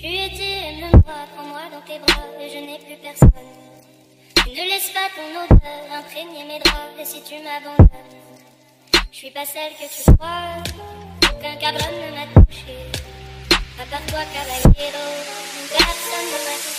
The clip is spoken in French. Je lui ai dit, aime-moi, prends-moi dans tes bras, et je n'ai plus personne. Tu ne laisses pas ton odeur imprégner mes draps, et si tu m'abandonnes, je suis pas celle que tu crois. Aucun cabron ne m'a touché, à part toi, caballero, personne ne m'a touché.